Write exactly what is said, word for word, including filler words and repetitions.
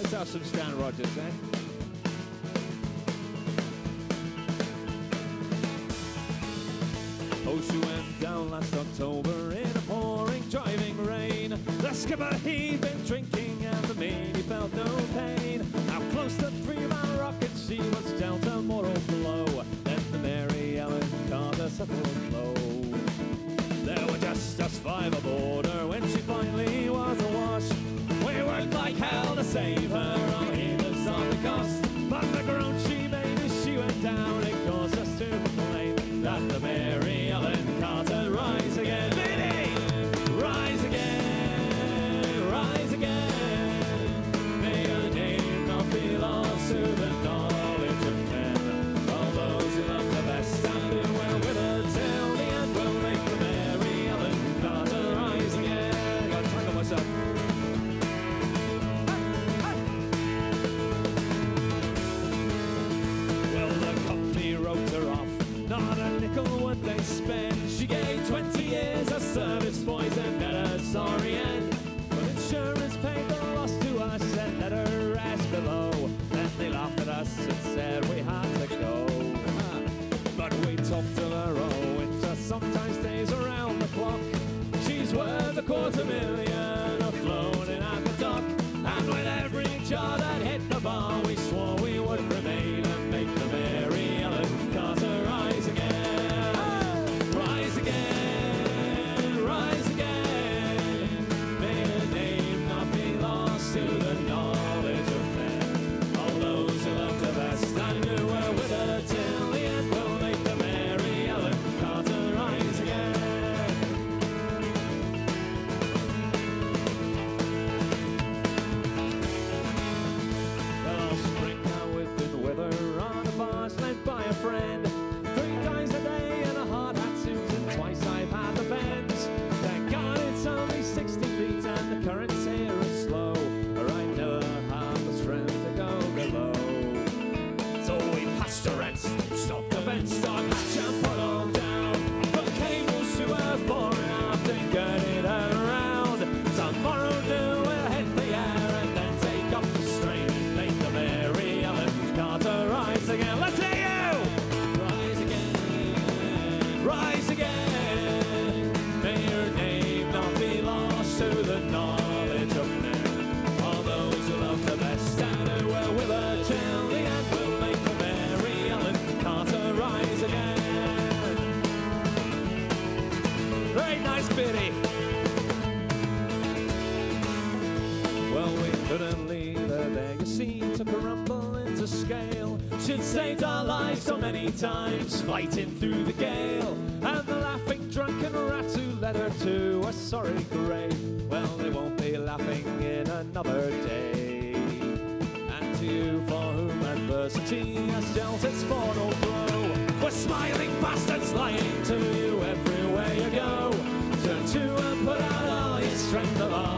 Let's have some Stan Rogers, eh? Oh, she went down last October in a pouring, driving rain. The skipper, he'd been drinking, and the mate, he felt no pain. How close to three-mile rocket she was dealt a mortal blow. Then the Mary Ellen caught us a full blow. There were just us five aboard her when she finally was awash. We worked like hell to save her, all heedless of the cost. But the groan she made as she went down, it caused us to complain that the Mary spend. She gave twenty years of service, boys, and met her sorry end. But insurance paid the loss to us and let her rest below. Then they laughed at us and said we had to go. But we topped of her own winter, sometimes stays around the clock. She's worth a quarter million, a floating at the dock. And with every jar that hit the bar, we swore we would remain and make the Mary Ellen Carter rise again. Well, we couldn't leave her there, you see, to crumble into scale. She'd saved our lives so many times, fighting through the gale. And the laughing drunken rats who led her to a sorry grave, well, they won't be laughing in another day. And to you for whom adversity has dealt its mortal blow, we're smiling bastards lying to you everywhere you go. Turn to and put out all your strength of heart.